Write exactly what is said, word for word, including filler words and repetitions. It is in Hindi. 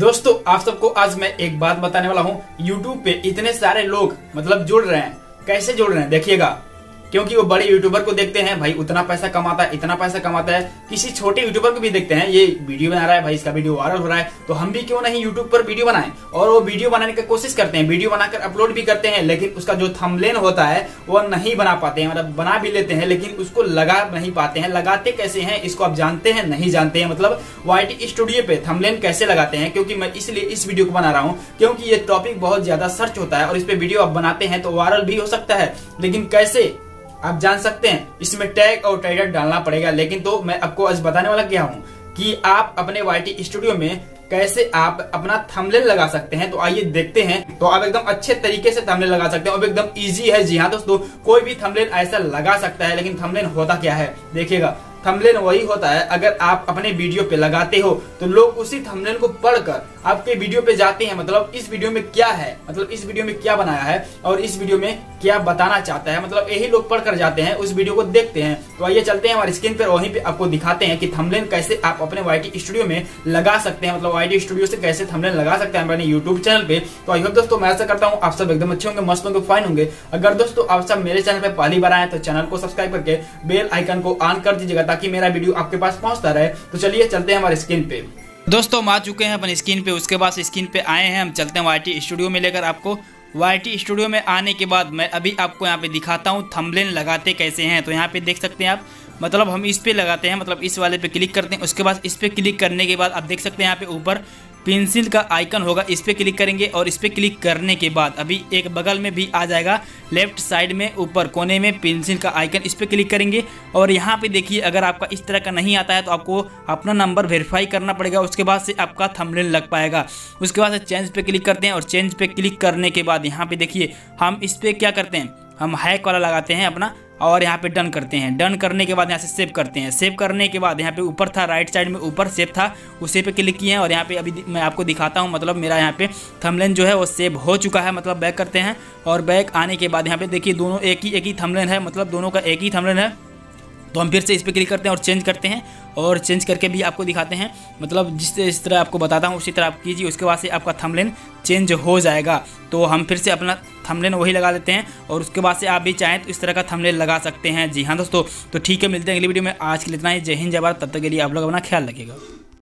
दोस्तों आप सबको आज मैं एक बात बताने वाला हूँ। YouTube पे इतने सारे लोग मतलब जुड़ रहे हैं, कैसे जुड़ रहे हैं देखिएगा, क्योंकि वो बड़े यूट्यूबर को देखते हैं, भाई उतना पैसा कमाता है, इतना पैसा कमाता है, किसी छोटे यूट्यूबर को भी देखते हैं, ये वीडियो बना रहा है भाई, इसका वीडियो वायरल हो रहा है, तो हम भी क्यों नहीं यूट्यूब पर वीडियो बनाएं। और वो वीडियो बनाने की कोशिश करते हैं, वीडियो बनाकर अपलोड भी करते हैं, लेकिन उसका जो थंबनेल होता है वो नहीं बना पाते हैं, मतलब बना भी लेते हैं लेकिन उसको लगा नहीं पाते हैं। लगाते कैसे है इसको आप जानते हैं नहीं जानते हैं, मतलब वाई टी स्टूडियो पे थंबनेल कैसे लगाते हैं, क्योंकि मैं इसलिए इस वीडियो को बना रहा हूँ क्योंकि ये टॉपिक बहुत ज्यादा सर्च होता है और इस पे वीडियो आप बनाते हैं तो वायरल भी हो सकता है, लेकिन कैसे आप जान सकते हैं। इसमें टैग और टाइटल डालना पड़ेगा, लेकिन तो मैं आपको आज बताने वाला क्या हूँ कि आप अपने वाई टी स्टूडियो में कैसे आप अपना थंबनेल लगा सकते हैं। तो आइए देखते हैं। तो आप एकदम अच्छे तरीके से थंबनेल लगा सकते हैं और एकदम इजी है। जी हाँ दोस्तों, कोई भी थंबनेल ऐसा लगा सकता है, लेकिन थंबनेल होता क्या है देखिएगा। थंबनेल वही होता है, अगर आप अपने वीडियो पे लगाते हो तो लोग उसी थंबनेल को पढ़कर आपके वीडियो पे जाते हैं, मतलब इस वीडियो में क्या है, मतलब इस वीडियो में क्या बनाया है और इस वीडियो में क्या बताना चाहता है, मतलब यही लोग पढ़कर जाते हैं, उस वीडियो को देखते हैं। तो आइए चलते हैं हमारी स्क्रीन पर, वहीं पे आपको दिखाते हैं कि थंबनेल कैसे आप अपने वाई टी स्टूडियो में लगा सकते हैं, मतलब वाई टी स्टूडियो से कैसे थंबनेल लगा सकते हैं अपने यूट्यूब चैनल पे। तो आई होप दोस्तों मैं ऐसा करता हूँ आप सब एकदम अच्छे होंगे, मस्त होंगे, फाइन होंगे। अगर दोस्तों आप सब मेरे चैनल पर पहली बार आए तो चैनल को सब्सक्राइब करके बेल आइकन को ऑन कर दीजिएगा ताकि मेरा वीडियो आपके पास पहुंचता रहे। तो चलिए चलते हैं हमारे स्क्रीन पे। दोस्तों हम आ चुके हैं अपन स्क्रीन पे, उसके बाद स्क्रीन पे आए हैं हम, चलते हैं वाई टी स्टूडियो में लेकर आपको। वाई टी स्टूडियो में आने के बाद मैं अभी आपको यहाँ पे दिखाता हूँ थंबनेल लगाते कैसे हैं। तो यहाँ पे देख सकते हैं आप, मतलब हम इस पे लगाते हैं, मतलब इस वाले पे क्लिक करते हैं, उसके बाद इस पे क्लिक करने के बाद आप देख सकते हैं यहाँ पे ऊपर पेंसिल का आइकन होगा, इस पे क्लिक करेंगे और इस पे क्लिक करने के बाद अभी एक बगल में भी आ जाएगा, लेफ्ट साइड में ऊपर कोने में पेंसिल का आइकन, इस पे क्लिक करेंगे। और यहाँ पे देखिए, अगर आपका इस तरह का नहीं आता है तो आपको अपना नंबर वेरीफाई करना पड़ेगा, उसके बाद से आपका थंबनेल लग पाएगा। उसके बाद चेंज पे क्लिक करते हैं और चेंज पे क्लिक करने के बाद यहाँ पे देखिए हम इस पे क्या करते हैं, हम हैक वाला लगाते हैं अपना और यहाँ पे डन करते हैं। डन करने के बाद यहाँ से सेव करते हैं। सेव करने के बाद यहाँ पे ऊपर था, राइट साइड में ऊपर सेव था, उसी पे क्लिक किए हैं और यहाँ पे अभी मैं आपको दिखाता हूँ, मतलब मेरा यहाँ पे थंबनेल जो है वो सेव हो चुका है। मतलब बैक करते हैं और बैक आने के बाद यहाँ पे देखिए दोनों एक ही एक ही थंबनेल है, मतलब दोनों का एक ही थंबनेल है। तो हम फिर से इस पर क्लिक करते हैं और चेंज करते हैं और चेंज करके भी आपको दिखाते हैं, मतलब जिस इस तरह आपको बताता हूँ उसी तरह आप कीजिए, उसके बाद से आपका थंबनेल चेंज हो जाएगा। तो हम फिर से अपना थंबनेल वही लगा लेते हैं और उसके बाद से आप भी चाहें तो इस तरह का थंबनेल लगा सकते हैं। जी हाँ दोस्तों, तो ठीक है, मिलते हैं अगली वीडियो में। आज के लिए इतना ही। जय हिंद जय भारत। तब तक के लिए आप लोग अपना ख्याल रखिएगा।